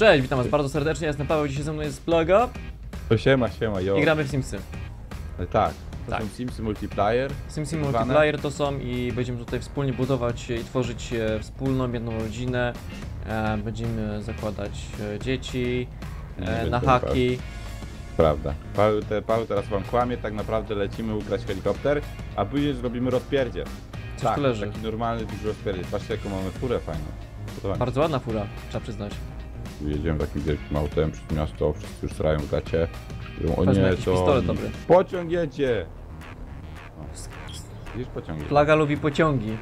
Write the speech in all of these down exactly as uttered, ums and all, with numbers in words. Cześć, witam was bardzo serdecznie, ja jestem Paweł, dzisiaj ze mną jest Plaga. To siema, siema, jo. I gramy w Simsy. Tak, to tak. Są Simsy Multiplayer. Simsy Multiplayer to są i będziemy tutaj wspólnie budować i tworzyć wspólną, jedną rodzinę. Będziemy zakładać dzieci, nie na haki. Prawda. Paweł, te, Paweł teraz wam kłamie, tak naprawdę lecimy ukraść helikopter, a później zrobimy rozpierdzie. Coś tak, tu leży. Taki normalny duży rozpierdzie. Patrzcie jaką mamy furę fajną. Podoba bardzo ładna fura, trzeba przyznać. Jedziemy takim wielkim autem przez miasto, wszyscy już srają w gacie. O nie, to... Pociąg jedzie! Widzisz, pociąg jedzie. Plaga lubi pociągi.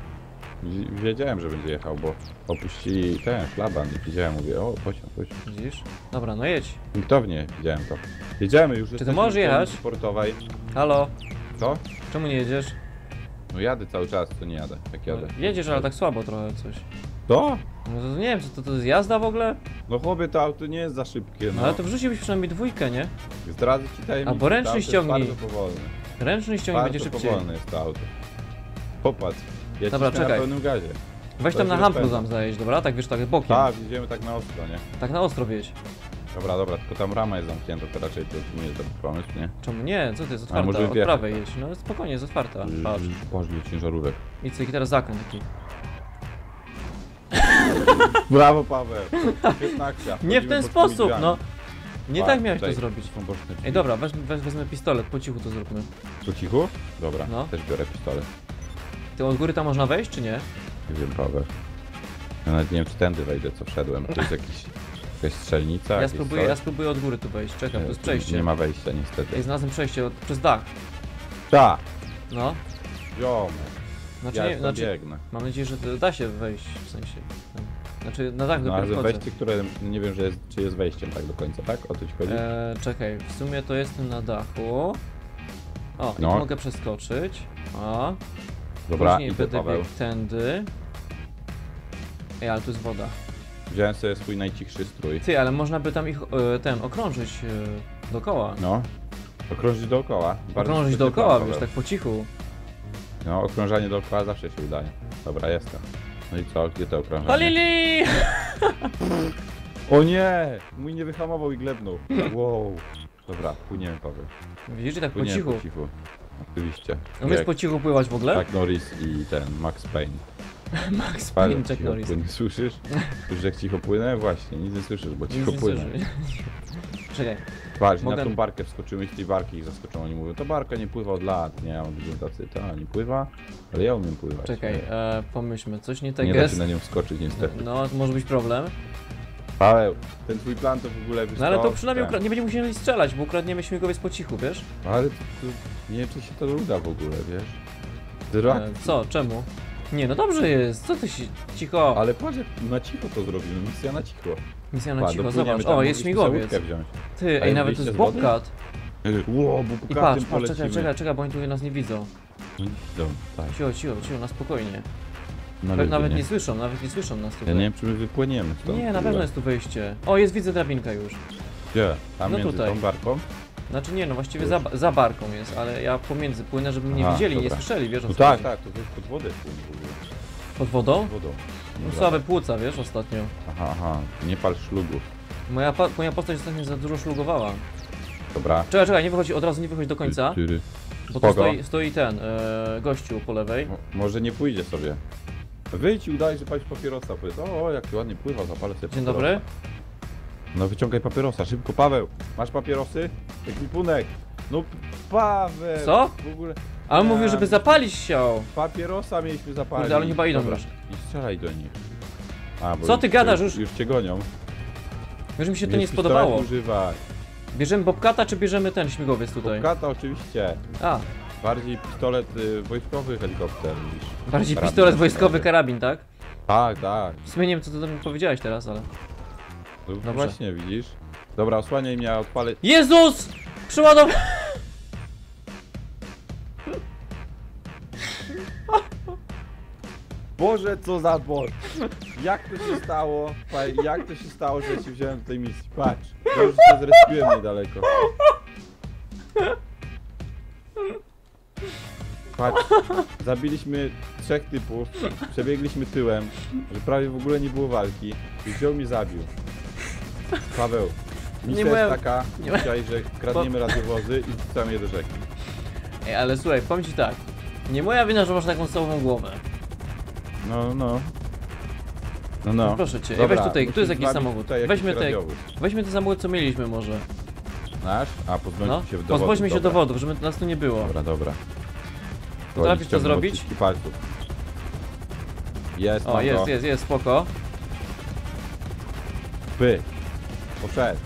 Wiedziałem, że będzie jechał, bo opuścili ten szlaban i widziałem, mówię, o, pociąg, pociąg. Widzisz? Dobra, no jedź. Niktownie widziałem to. Jedziemy już. Czy ty możesz jechać? Sportowej. Halo? Co? Czemu nie jedziesz? No jadę cały czas, to nie jadę, tak jadę. No, jedziesz, ale tak słabo trochę coś. To? No to nie wiem, co to, to jest jazda w ogóle? No chłopie, to auto nie jest za szybkie, no. No ale to wrzuciłbyś przynajmniej dwójkę, nie? Zdradzę ci tajemnicę. Albo ręczny ściągnij. Bardzo powolny. Ręczny ściągnij będzie szybciej. Powolny jest to auto. Popatrz. Ja dobra, czekaj. Na pełnym gazie. Weź tam na hamplu tam zajeść, dobra? Tak wiesz, tak bokiem. Tak, idziemy tak na ostro, nie? Tak na ostro wieź. Dobra, dobra, tylko tam rama jest zamknięta, to raczej to nie jest dobry pomysł, nie? Czemu nie? Co to jest otwarta? Może od prawej jeźdź, no spokojnie, jest otwarta. Patrz. Boże, ciężarówek. I co, i teraz zakręt taki. Brawo, Paweł! piętnaście. Nie w ten sposób, no! Nie tak miałeś to zrobić. Ej, dobra, weź, weź, wezmę pistolet, po cichu to zróbmy. Po cichu? Dobra, no. Też biorę pistolet. Ty od góry tam można wejść, czy nie? Nie wiem, Paweł. Ja nawet nie wiem, czy tędy wejdę, co wszedłem. To jest jakiś, jakaś strzelnica. Ja, jakieś spróbuję, ja spróbuję od góry tu wejść, czekam, tu jest przejście. Nie ma wejścia, niestety. Ej, znalazłem przejście od, przez dach. Tak! No. Jomy. Znaczy, ja nie, znaczy, biegnę. Mam nadzieję, że da się wejść, w sensie. Znaczy, na dach no, dopiero wchodzę. Wejście, które nie wiem, że jest, czy jest wejściem tak do końca, tak? O to ci chodzi? Eee, czekaj, w sumie to jestem na dachu. O, no. I tu mogę przeskoczyć. O. Dobra, później idę, będę biegł tędy. Ej, ale tu jest woda. Wziąłem sobie swój najcichszy strój. Ty, ale można by tam ich, e, ten, okrążyć e, dookoła. No, okrążyć dookoła. Bardzo okrążyć dookoła, wiesz, tak po cichu. No, okrążanie dookoła zawsze się udaje. Dobra, jestem. No i co? Gdzie to okrążanie? Palili! O nie! Mój nie wyhamował i glebnął. Wow. Dobra, płyniemy, Paweł. Widzisz, że tak po cichu. po cichu. Oczywiście. No umiesz po cichu pływać w ogóle? Jack Norris i ten, Max Payne. Max Payne, Jack Norris. Płyn. Słyszysz? Słyszysz, jak cicho płynę? Właśnie, nic nie słyszysz, bo cicho nic płynę. Czekaj. Patrz, mogę... na tą barkę wskoczymy i z tej barki ich zaskoczą. Oni mówią, to barka nie pływa od lat, nie, on tacy, to nie pływa, ale ja umiem pływać. Czekaj, e, pomyślmy, coś nie tak jest. Nie da się na nią wskoczyć niestety. No, to może być problem. Ale ten twój plan to w ogóle wyszło. No ale to przynajmniej ukra... nie będziemy musieli strzelać, bo ukradniemy śmigłowiec po cichu, wiesz? Ale to, to... nie wiem, czy się to uda w ogóle, wiesz? E, co, czemu? Nie, no dobrze jest, co ty się... cicho. Ale patrz, na cicho to zrobimy, misja na cicho. Misja na pa, cicho, zobacz, o, jest śmigłowiec. Ty, ej, nawet to jest Bobcat. Wow, i patrz, patrz, czekaj, czekaj, czekaj, bo oni tutaj nas nie widzą. Nie widzą, tak. Cicho, cicho, cicho, na spokojnie. Na pewno nawet nie. nie słyszą, nawet nie słyszą nas tutaj. Ja nie wiem, czy my wypłyniemy stąd. Nie, na pewno jest tu wejście. O, jest, widzę drabinkę już. Gdzie? Tam no między tutaj. Tą barką? Znaczy nie, no właściwie za, za barką jest, ale ja pomiędzy płynę, żeby mnie Aha, widzieli, dobra. nie słyszeli, wiesz o no co tak, tak, to jest pod wodę płynie w ogóle. Pod wodą? Pod wodą. No słabe płuca, wiesz, ostatnio. Aha, aha, nie pal szlugów. Moja, pa moja postać ostatnio za dużo szlugowała. Dobra. Czekaj, czekaj, nie wychodzi, od razu nie wychodź do końca. Tyry. Bo tu stoi, stoi ten, e, gościu po lewej. Mo może nie pójdzie sobie. Wyjdź i udaj, że palisz papierosa, powiedz, o, o, jak ty ładnie pływa, zapalę sobie. Dzień papierosa. Dobry. No wyciągaj papierosa, szybko, Paweł. Masz papierosy? Ekwipunek. No Paweł. Co? W ogóle... Ale ja... mówił, żeby zapalić się. Papierosa mieliśmy zapalić. Kurde, ale oni chyba idą. Dobra. I strzelaj do nich. A, bo co już, ty gadasz? Już, już cię gonią. Wiesz, mi się to nie spodobało. Używaj. Bierzemy Bobcata, czy bierzemy ten śmigłowiec tutaj? Bobcata oczywiście. A. Bardziej pistolet y, wojskowy helikopter niż... Bardziej karabin, pistolet wojskowy karabin, tak? Tak, tak. W sumie nie wiem, co ty do mnie powiedziałeś teraz, ale... No dobrze. Właśnie, widzisz? Dobra, osłaniaj mnie, ja odpalę... Jezus! Przeładow... Boże, co za bot! Jak to się stało? Jak to się stało, że ja się wziąłem w tej misji? Patrz, ja już się zrespiłem niedaleko. Patrz, zabiliśmy trzech typów, przebiegliśmy tyłem, że prawie w ogóle nie było walki i wziął mi zabił. Paweł, misja nie jest taka nie dzisiaj, że kradniemy radiowozy i wrzucamy je do rzeki. Ej, ale słuchaj, powiem ci tak. Nie moja wina, że masz taką całą głowę. No, no. No, no. Proszę cię, dobra, weź tutaj, tu jest jakiś samochód. Weźmy ten, weźmy ten samochód, co mieliśmy może. Nasz? A, pozbądźmy no. się dowodów. Pozbądźmy się dowodów, żeby nas tu nie było. Dobra, dobra. Potrafisz to zrobić? Jest, o, jest, go. jest, jest, spoko. By. Poszedł.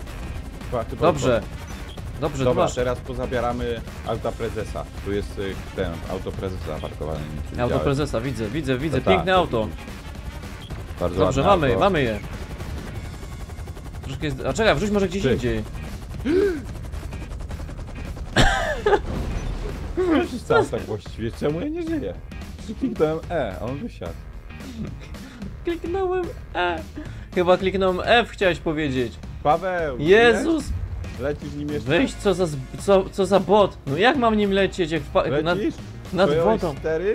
Ty dobrze. Dobrze, dobra, masz. Teraz pozabieramy auta prezesa. Tu jest ten auto prezesa parkowane. Auto prezesa, widzę, widzę, widzę. Ta, ta, Piękne auto. Bardzo dobrze, mamy, auto. mamy je. Troszkę jest... A czekaj, wrzuć może gdzieś Ty. indziej. Sam tak właściwie, czemu ja nie żyję? Kliknąłem E, a on wysiadł. Kliknąłem E. Chyba kliknąłem F, chciałeś powiedzieć. Paweł! Jezus! Lecisz nim jeszcze? Weź, co za, co, co za bot! No jak mam nim lecieć, jak wpa- nad, nad wodą? cztery?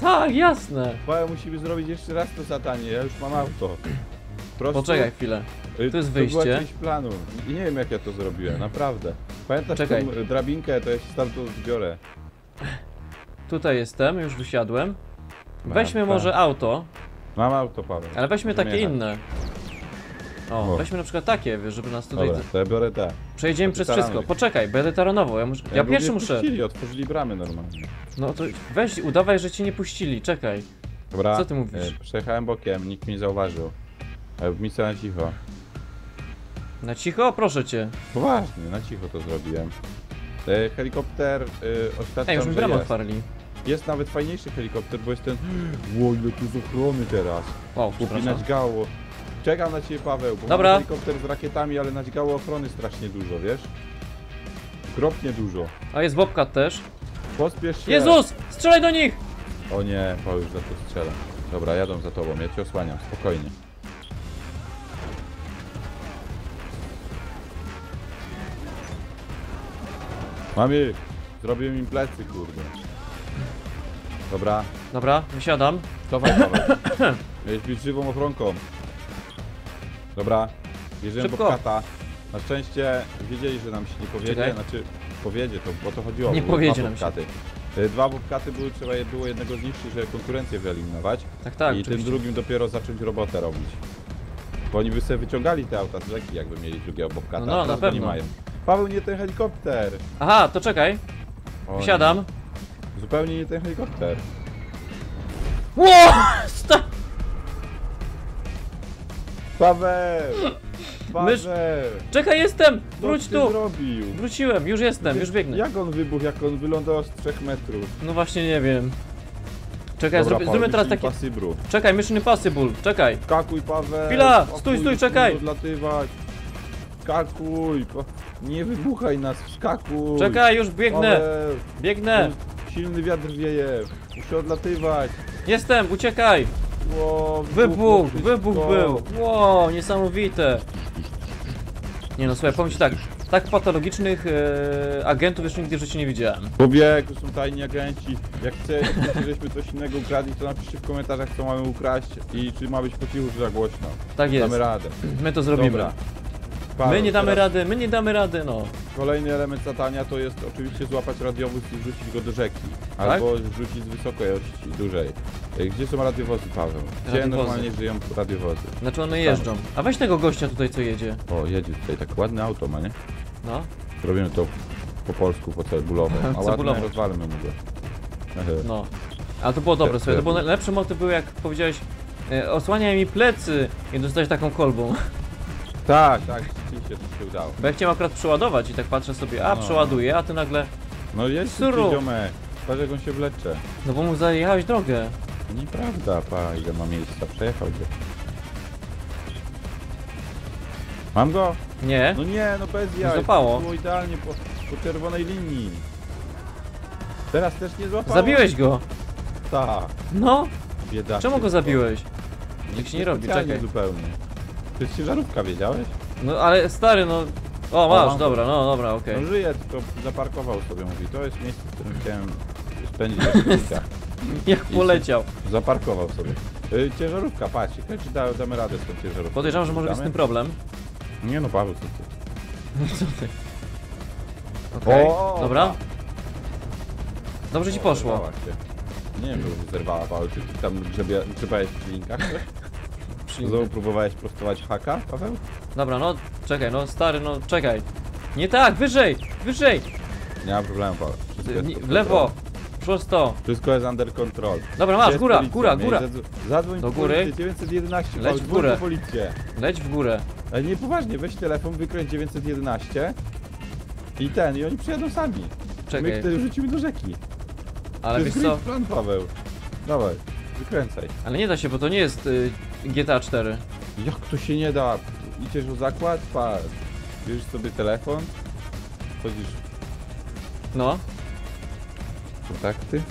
Tak, jasne! Paweł, musimy zrobić jeszcze raz to zadanie, ja już mam auto. Prosto... Poczekaj chwilę. To jest wyjście. To było jakieś planu. I nie wiem, jak ja to zrobiłem, naprawdę. Pamiętasz Czekaj. tą drabinkę, to ja się stamtąd zbiorę. Tutaj jestem, już wysiadłem. Weźmy mam, może tak. auto. Mam auto, Paweł. Ale weźmy Możemy takie jechać. inne. O, o, weźmy na przykład takie, wiesz, żeby nas tutaj... Dobra, to ja biorę te. Przejdziemy przez wszystko. Poczekaj, będę taronował. Ja, muszę... ja, ja pierwszy muszę... Puścili, otworzyli bramy normalnie. No to weź, udawaj, że cię nie puścili, czekaj. Dobra, co ty mówisz? E, przejechałem bokiem, nikt mnie nie zauważył. E, misja na cicho. Na cicho? Proszę cię. Poważnie, na cicho to zrobiłem. E, helikopter e, ostatnio. Ej, już mi bramę otwarli. Jest nawet fajniejszy helikopter, bo jest ten... Ło, ile tu z ochrony teraz. O, przepraszam. Czekam na ciebie, Paweł, bo Dobra. mam helikopter z rakietami, ale nadźgało ochrony strasznie dużo, wiesz? Okropnie dużo. A jest Bobcat też. Pospiesz się. Jezus! Strzelaj do nich! O nie, Paweł już za to strzela. Dobra, jadą za tobą, ja cię osłaniam, spokojnie. Mamy! Zrobiłem im plecy, kurde. Dobra. Dobra, wysiadam. Cofaj, Paweł. Miałeś być żywą ochronką. Dobra, jeżdżę Bobcata. Na szczęście wiedzieli, że nam się nie powiedzie, Czekaj. znaczy powiedzie to, bo to chodziło nie powiedzie nam się. Dwa Bobcaty były, trzeba je było jednego zniszczyć, żeby konkurencję wyeliminować. Tak, tak, I oczywiście. tym drugim dopiero zacząć robotę robić. Bo oni by sobie wyciągali te auta z rzeki, jakby mieli drugiego Bobcata. No, no na pewno. Nie mają. Paweł, nie ten helikopter! Aha, to czekaj. Wsiadam. Zupełnie nie ten helikopter. Ło! Paweł! Paweł! Mysz... Czekaj, jestem! Wróć tu! Zrobił? Wróciłem, już jestem, Wiesz, już biegnę. Jak on wybuchł, jak on wylądował z trzech metrów? No właśnie, nie wiem. Czekaj, Dobra, zro... zróbmy teraz takie... Pasybru. Czekaj, Mission Impossible, czekaj. Skakuj, Paweł! Chwila! Stój, stój, czekaj! Skakuj! Nie wybuchaj nas, skakuj! Czekaj, już biegnę! Paweł. Biegnę! Silny wiatr wieje, muszę odlatywać. Jestem, uciekaj! Wow, wybuch, wybuch był! Wow, niesamowite! Nie no, słuchaj, powiem ci tak, tak patologicznych yy, agentów jeszcze nigdy w życiu nie widziałem. Bobieku, są tajni agenci. Jak chcecie, żeśmy coś innego ukradli, to napiszcie w komentarzach, co mamy ukraść i czy ma być po cichu, czy za głośno. Tak jest. Damy radę. My to zrobimy. Dobra. Paweł, my nie damy teraz... rady, my nie damy rady, no. Kolejny element zatania to jest oczywiście złapać radiowóz i wrzucić go do rzeki. Tak? Albo wrzucić z wysokości, dużej. Gdzie są radiowozy, Paweł? Gdzie radiowozy. normalnie żyją radiowozy? Znaczy one jeżdżą. A weź tego gościa tutaj, co jedzie. O, jedzie tutaj, tak ładne auto ma, nie? No. Robimy to po polsku, po cebulowe. A ładne rozwalmy mu go. No. A to było dobre, sobie. To był najlepszy motyw, był jak powiedziałeś, osłaniaj mi plecy i dostałeś taką kolbą. Tak, tak, rzeczywiście to się udało. Bo ja chciałem akurat przeładować i tak patrzę sobie, a no. przeładuję, a ty nagle... No jest ziomek, patrz jak on się wlecze. No bo mu zajechałeś drogę. Nieprawda, pa, ile ma miejsca, przejechał gdzieś. Mam go? Nie. No nie, no bez jaj, złapało. Było idealnie po, po czerwonej linii. Teraz też nie złapało. Zabiłeś go? Tak. No? Biedaczy, czemu go zabiłeś? Nikt Nic się nie robi, czekaj. Zupełnie. To jest ciężarówka, wiedziałeś? No ale stary, no... O, masz, o, dobra, no dobra, okej. Okay. No żyje, tylko zaparkował sobie, mówi, to jest miejsce, w którym chciałem spędzić na Jak poleciał. Zaparkował sobie. Ciężarówka, patrz, czy damy radę z tą ciężarówką? Podejrzewam, że może być z tym problem. Nie no, Paweł, co ty? No co ty? Okej, okay, dobra. Dobrze ci poszło. Nie wiem, że zerwała, Paweł, czy ty tam grzebałeś przy linkach? Znowu próbowałeś prostować haka, Paweł? Dobra, no czekaj, no stary, no czekaj. Nie tak, wyżej, wyżej! Nie ma problemu, Paweł. W lewo, prosto. Wszystko jest under control. Dobra, masz, góra, góra, góra. Zadzwoń do góry. dziewięćset jedenaście, leć w górę. Leć w górę. Ale nie, poważnie, weź telefon, wykręć dziewięćset jedenaście. I ten, i oni przyjadą sami. Czekaj. My wtedy rzucimy do rzeki. Ale wiesz co? Plan, Paweł. Dawaj, wykręcaj. Ale nie da się, bo to nie jest y, G T A cztery. Jak to się nie da? Idziesz w zakład, pa, bierzesz sobie telefon, chodzisz. No. Kontakty.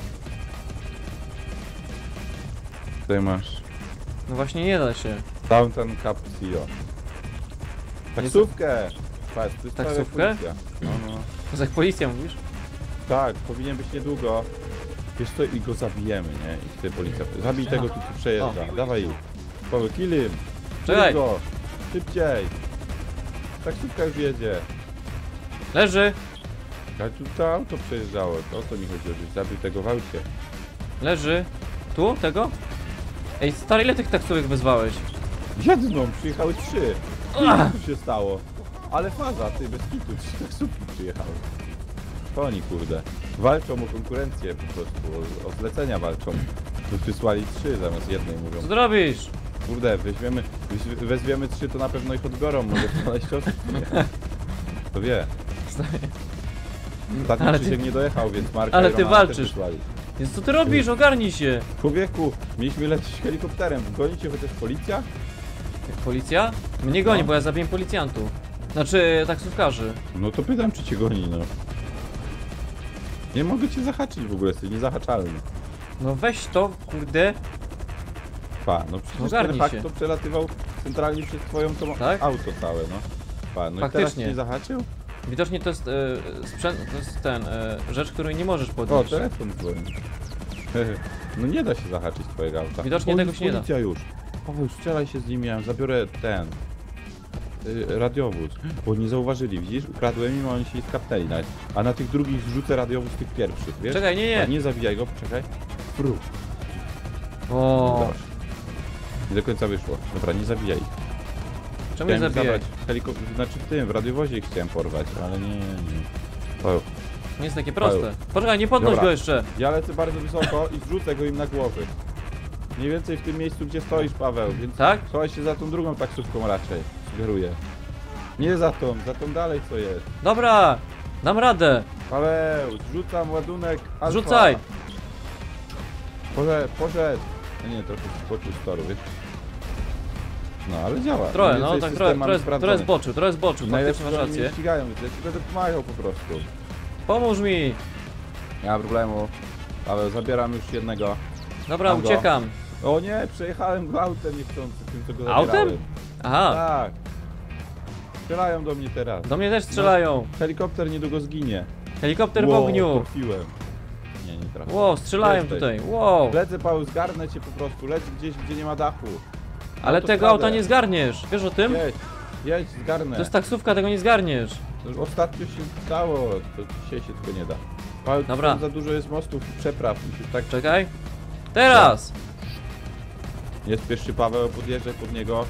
Tutaj masz. No właśnie nie da się. Downtown Cap C E O. Taksówkę! Patrz, to jest taksówkę? No, no. To jak policja mówisz? Tak, powinien być niedługo. Wiesz co, i go zabijemy, nie? I wtedy policja... Zabij tego, tu przejeżdża. O. Dawaj. Paweł, kill him. Czekaj. Szybko. Szybciej. Taksówka już jedzie. Leży. Ale tu to auto przejeżdżało. To o to mi chodziło, żeś zabił tego w aucie. Leży. Tu? Tego? Ej, stary, ile tych taksówek wezwałeś? Jedną. Przyjechały trzy. Co się stało? Ale faza, ty, bez kitu. Trzy taksówki przyjechały. To oni, kurde, walczą o konkurencję po prostu, o, o zlecenia walczą. Tu przysłali trzy zamiast jednej, mówią. Co robisz? Kurde, weźmiemy, wezwiemy trzy, to na pewno ich odbiorą, może znaleźć osób. To wie. Ostatnio ty... się nie dojechał, więc Marka. Ale ty walczysz. Więc co ty robisz? Ogarnij się. Człowieku, mieliśmy lecieć helikopterem, goni cię chociaż policja? Jak policja? Mnie goni, no. Bo ja zabiję policjantów. Znaczy, taksówkarzy. No to pytam, czy cię goni, no. Nie mogę cię zahaczyć w ogóle, jesteś niezahaczalny. No weź to, kurde. Pa, no przecież no ten fakt to przelatywał centralnie przez twoją tą tak? auto całe, no. Pa, no faktycznie. I teraz nie zahaczył? Widocznie to jest e, sprzęt, to jest ten, e, rzecz, której nie możesz podnieść. O, telefon dzwoni. No nie da się zahaczyć twojego auta. Widocznie o, tego się nie da. Policja już. Paweł, strzelaj się z nim, ja zabiorę ten. Radiowóz, bo nie zauważyli, widzisz? Ukradłem im, oni się skapnęli nawet. A na tych drugich rzucę radiowóz tych pierwszych, wiesz? Czekaj, nie, nie! A nie zabijaj go, poczekaj. Prób. O. Nie do końca wyszło. Dobra, nie zabijaj. Czemu nie zabijaj? Helikopter, znaczy w tym, w radiowozie ich chciałem porwać, ale nie, nie, nie. Nie jest takie proste. Poczekaj, nie podnoś go jeszcze! Ja lecę bardzo wysoko i wrzucę go im na głowy. Mniej więcej w tym miejscu, gdzie stoisz, Paweł, więc tak? Schowaj się za tą drugą taksówką raczej. Sugeruję. Nie za tą, za tą dalej co jest. Dobra, dam radę. Paweł, rzucam ładunek alfa. Rzucaj! Poszedł, poszedł. No nie, trochę zboczył z toru, wiesz? No ale działa. Trochę, no tak trochę, trochę, trochę zboczył, trochę zboczył, faktycznie masz rację. Nie ścigają, więc ja ci będę pomagał po prostu. Pomóż mi! Nie ma problemu. Paweł, zabieram już jednego. Dobra, Mam uciekam. Go. O nie, przejechałem go autem niechcący, tym co go autem? Zabierałem. Aha. Tak. Strzelają do mnie teraz. Do mnie też strzelają. No, helikopter niedługo zginie. Helikopter wow, w ogniu. Trafiłem. Nie, nie trafiłem. Wow, strzelają Lec tutaj. tutaj. Wow. Lecę, Paweł, zgarnę cię po prostu. Lec gdzieś, gdzie nie ma dachu. No ale tego auta nie zgarniesz. Wiesz o tym? Jedź, jedź, zgarnę. To jest taksówka, tego nie zgarniesz. To już ostatnio się stało. To dzisiaj się tylko nie da. Paweł, dobra. Za dużo jest mostów i przepraw. Musisz tak... Czekaj. Teraz! Nie spiesz się, Paweł, podjeżdżaj pod niego.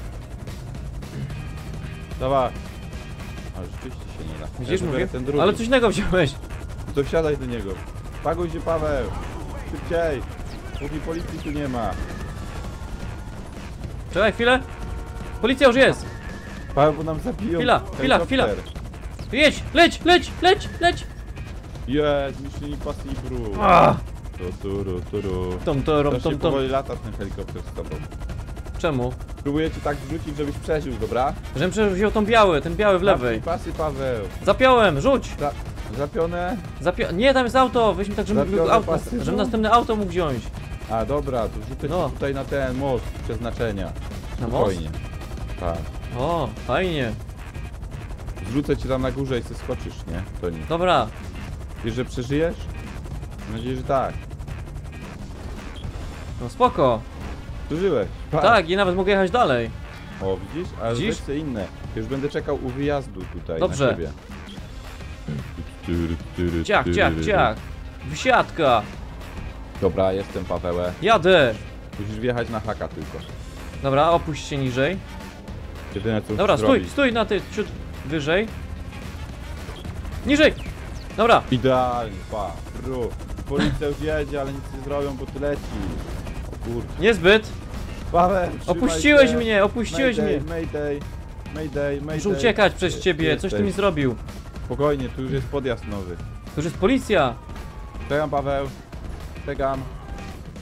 Dawaj. Ale rzeczywiście się nie da. Widzisz, ja mówię? Ten drugi. Ale coś innego wziąłeś. To wsiadaj do niego. Paguj się, Paweł. Szybciej. Póki policji tu nie ma. Czekaj chwilę. Policja już jest. Paweł, bo nam zabiją. Chwila, chwila, chwila. Jedź, leć, leć, leć, leć. Jest, myśleni pasy i brud. Tu, turu, turu. Tom, torom, tom, tom. Powoli lata ten helikopter z tobą. Czemu? Próbuję cię tak wrzucić, żebyś przeżył, dobra? Żebym przeżył tą biały, ten biały w lewej. Pasy, Paweł. Zapiąłem, rzuć! Za, zapione? Zapio nie, tam jest auto, weźmy tak, żebym, zapione, auto, pasy, żebym następne auto mógł wziąć. A dobra, to rzucę no. tutaj na ten most przeznaczenia. Na Spokojnie. most? Tak. O, fajnie. Zrzucę cię tam na górze i ty skoczysz, nie? To nie. Dobra. Wiesz, że przeżyjesz? Mam nadzieję, że tak. No spoko. Przeżyłeś. Tak, i nawet mogę jechać dalej. O, widzisz? A widzisz? Weź inne. Już będę czekał u wyjazdu tutaj. Dobrze. Na siebie. Ciach, ciach, ciach. Wysiadka. Dobra, jestem, Pawełek. Jadę. Musisz wjechać na haka tylko. Dobra, opuść się niżej. Jedyne, co dobra, stój, zrobić. Stój na ty, ciut wyżej. Niżej! Dobra. Idealnie, pa. Bru. Policja już jedzie, ale nic nie zrobią, bo ty leci. O kurde. Niezbyt. Paweł, opuściłeś się. Mnie, opuściłeś mayday, mnie. Mayday, mayday, mayday. Muszę uciekać przez ciebie, jesteś. Coś ty mi zrobił. Spokojnie, tu już jest podjazd nowy. Tu już jest policja. Czekam, Paweł. Czekam.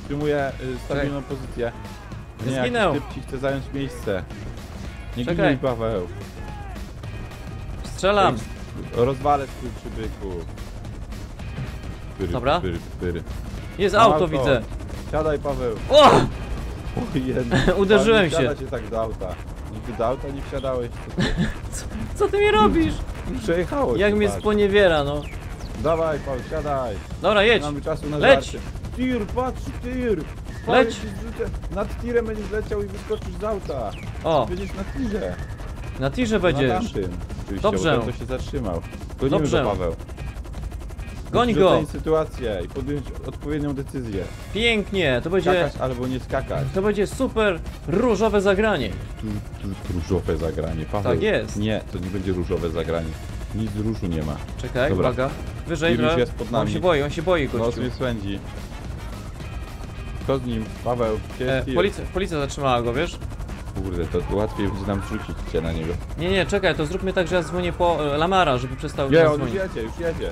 Przyjmuję y, stabilną okay. pozycję. Nie, zginął. Typ ci chce zająć miejsce. Nie ginij, Paweł. Strzelam. Rozwalę swój przybyku. Pyry, dobra. Pyry, pyry. Jest auto, auto, widzę. Siadaj, Paweł. O! O, uderzyłem się. Siadać się tak do auta. Nigdy do auta nie wsiadałeś. Co, co ty mi robisz? Przejechałeś. Jak mnie sponiewiera, no. Dawaj, Paweł, siadaj. Dobra, jedź. Mamy czasu na leć. Żarty. Tir, patrz, tir. Leć. Nad tirem będziesz leciał i wyskoczysz z auta. O. Będziesz na tirze. Na tirze będziesz. Na dobrze. To się zatrzymał. Gonimy dobrze. Go, Paweł. Goń go. Sytuację i podjąć odpowiednią decyzję. Pięknie. To będzie... Skakać albo nie skakać. To będzie super różowe zagranie. Tu, tu, różowe zagranie, Paweł. Tak jest. Nie, to nie będzie różowe zagranie. Nic z różu nie ma. Czekaj, dobra. Uwaga. Wyżej, bro. On się boi, on się boi, gościu. Nos mnie swędzi. Kto z nim? Paweł, e, policja, policja zatrzymała go, wiesz? Kurde, to, to łatwiej będzie nam rzucić cię na niego. Nie, nie, czekaj, to zróbmy tak, że ja dzwonię po e, Lamara, żeby przestał nie, on dzwonić. Już jedzie, już jedzie.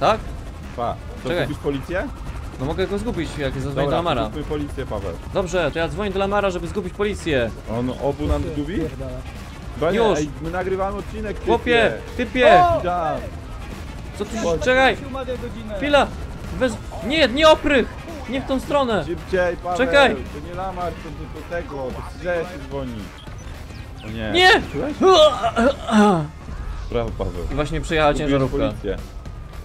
Tak? Pa, to czekaj. Zgubisz policję? No mogę go zgubić, jak zadzwonię dobra, do Lamara. Zgubię policję, Paweł. Dobrze, to ja dzwonię do Lamara, żeby zgubić policję. On obu nam zgubi? Banie, już! Ej, my nagrywamy odcinek, typie! Chłopie, typie! O! Co ty się... Czekaj! Chwila! Wez... Nie, nie oprych! Nie w tą stronę! Szybciej, Paweł! Czekaj! To nie Lamar, to do tego, to strzeje się dzwoni. O nie! Nie! Brawo, Paweł. I właśnie przejechała ciężarówka.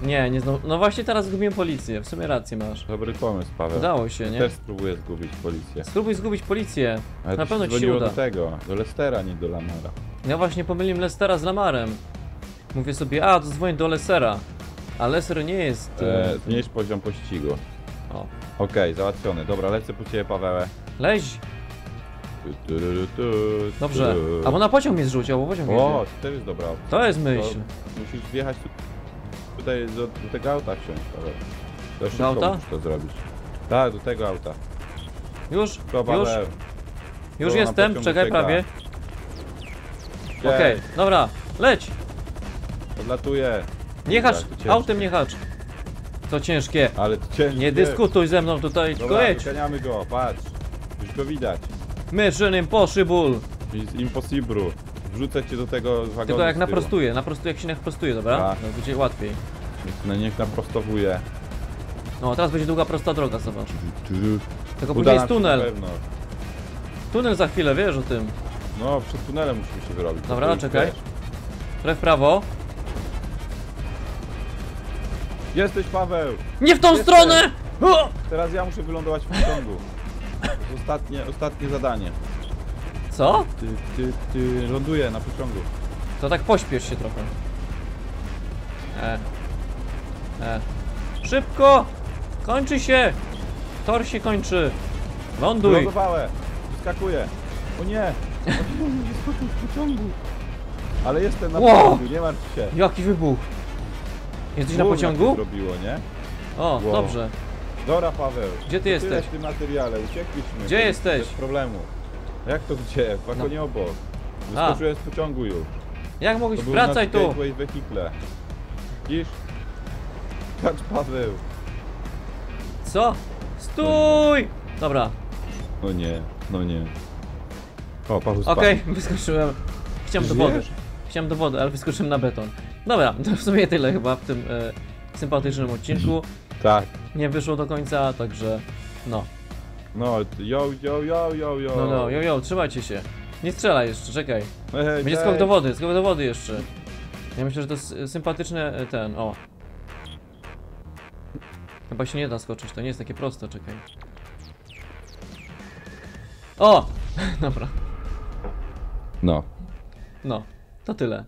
Nie, nie znowu... No właśnie teraz zgubiłem policję, w sumie rację masz. Dobry pomysł, Paweł. Udało się, nie? Też spróbuję zgubić policję. Spróbuj zgubić policję. Ale na pewno ci się uda. do tego, do Lestera, nie do Lamara. Ja właśnie pomyliłem Lestera z Lamarem. Mówię sobie, a to dzwonię do Lestera. A Lester nie jest... E, zmniejsz poziom pościgu. Okej, okay, załatwiony. Dobra, lecę po ciebie, Paweł. Leź! Dobrze. A bo na pociąg mnie zrzucił, bo pociąg mnie zrzucił. O, to jest dobra opcja. To jest myśl. To musisz wjechać tu... Tutaj do, do tego auta wsiąść, Paweł. To szybko auta? Musisz to zrobić. Tak, do tego auta. Już, to, już. Już to jestem, czekaj prawie. Okej, okay, dobra, leć! Odlatuję. Nie hacz, tak, autem nie hacz. To ciężkie. Ale to ciężkie. Nie dyskutuj ze mną tutaj, dobra, tylko jedź. Wyganiamy go, patrz. Już go widać. Mission impossible. Impossible. Wrzucę cię do tego wagonu. Tylko jak naprostuję, naprostuję, jak się naprostuje, dobra? Tak. No, będzie łatwiej. No niech naprostowuje. No teraz będzie długa, prosta droga, zobacz. Tylko uda później jest tunel. Tunel za chwilę, wiesz o tym. No, przed tunelem musimy się wyrobić. Dobra, no, czekaj. Trochę w prawo. Jesteś, Paweł! Nie w tą Jesteś. stronę! O! Teraz ja muszę wylądować w pociągu. To jest ostatnie, ostatnie zadanie. Co? Ty, ty, ty, ląduję na pociągu. To tak pośpiesz się trochę. E. E. Szybko! Kończy się! Tor się kończy. Ląduj! Lądowałem. Wyskakuję. O nie! Wyskoczył z pociągu. Ale jestem na wow. pociągu, nie martw się. Jaki wybuch! Jesteś Głównie na pociągu? Zrobiło, nie? O, wow. dobrze. Dobra, Paweł. Gdzie ty jesteś? W tym materiale, uciekliśmy. Gdzie jesteś? Bez problemu. Jak to gdzie? W wagonie no. obok. Wyskoczyłem z pociągu już. Jak mogłeś? Wracaj tu! Wehikle. Widzisz? Tak, Paweł. Co? Stój! Dobra. No nie, no nie. O, Paweł spadł. Okej, okay, wyskoczyłem. Chciałem do wody. Chciałem do wody, ale wyskoczyłem na beton. Dobra, to w sumie tyle chyba w tym e, sympatycznym odcinku. Tak. Nie wyszło do końca, także no. No, yo, yo, yo, yo, yo. No, no, yo, yo, trzymajcie się. Nie strzelaj jeszcze, czekaj. Hey, Będzie hey. skok do wody, skok do wody jeszcze. Ja myślę, że to jest sympatyczne, ten, o. Chyba się nie da skoczyć, to nie jest takie proste, czekaj. O! Dobra. No. No, to tyle.